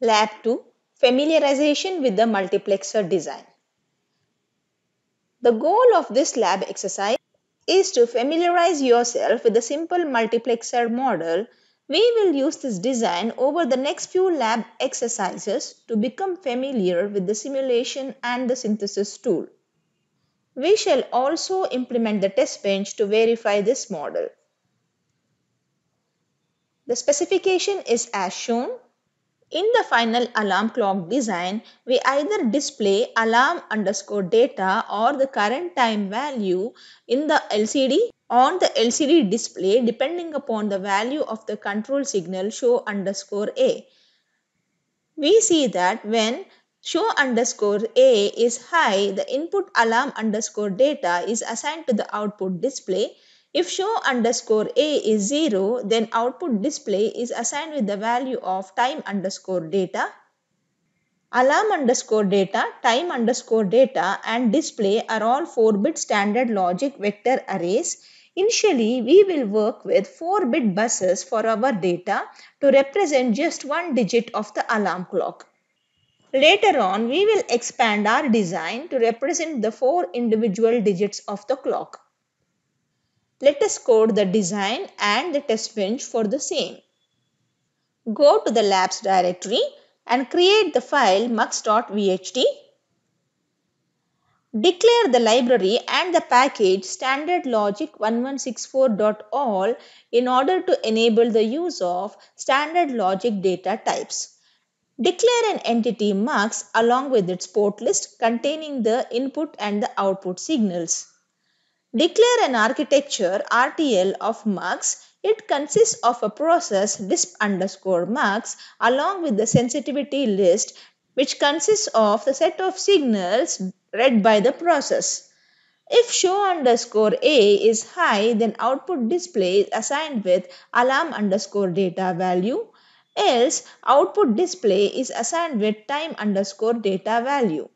Lab 2, familiarization with the multiplexer design. The goal of this lab exercise is to familiarize yourself with the simple multiplexer model. We will use this design over the next few lab exercises to become familiar with the simulation and the synthesis tool. We shall also implement the test bench to verify this model. The specification is as shown. In the final alarm clock design, we either display alarm_data or the current time value in the LCD on the LCD display depending upon the value of the control signal show_A. We see that when show_A is high, the input alarm_data is assigned to the output display. If show_A is 0, then output display is assigned with the value of time_data. Alarm_data, time_data and display are all 4-bit standard logic vector arrays. Initially, we will work with 4-bit buses for our data to represent just one digit of the alarm clock. Later on, we will expand our design to represent the 4 individual digits of the clock. Let us code the design and the test bench for the same. Go to the labs directory and create the file mux.vhd. Declare the library and the package standard logic 1164.all in order to enable the use of standard logic data types. Declare an entity mux along with its port list containing the input and the output signals. Declare an architecture RTL of mux. It consists of a process disp_mux along with the sensitivity list, which consists of the set of signals read by the process. If show_A is high, then output display is assigned with alarm_data value. Else, output display is assigned with time_data value.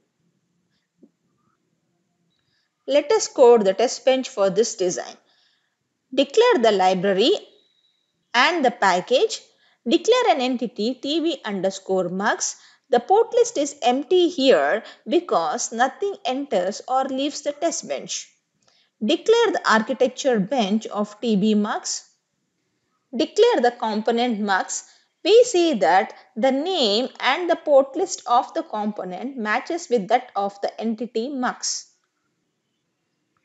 Let us code the test bench for this design. Declare the library and the package. Declare an entity TB_Mux. The port list is empty here because nothing enters or leaves the test bench. Declare the architecture bench of TB_Mux. Declare the component mux. We see that the name and the port list of the component matches with that of the entity mux.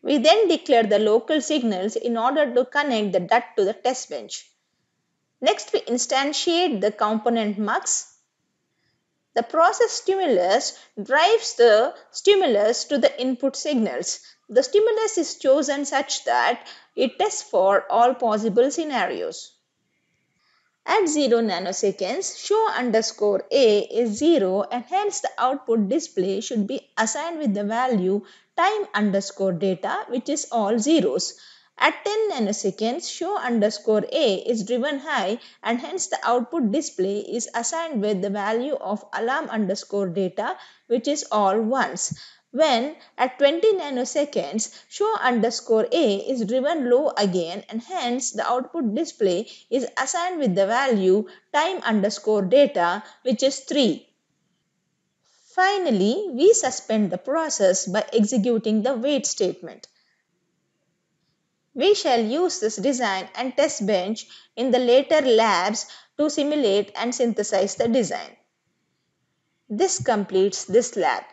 We then declare the local signals in order to connect the DUT to the test bench. Next, we instantiate the component mux. The process stimulus drives the stimulus to the input signals. The stimulus is chosen such that it tests for all possible scenarios. At 0 nanoseconds, show_A is 0 and hence the output display should be assigned with the value time_data, which is all zeros. At 10 nanoseconds, show_A is driven high and hence the output display is assigned with the value of alarm_data, which is all ones. When at 20 nanoseconds, show_A is driven low again and hence the output display is assigned with the value time_data, which is 3. Finally, we suspend the process by executing the wait statement. We shall use this design and test bench in the later labs to simulate and synthesize the design. This completes this lab.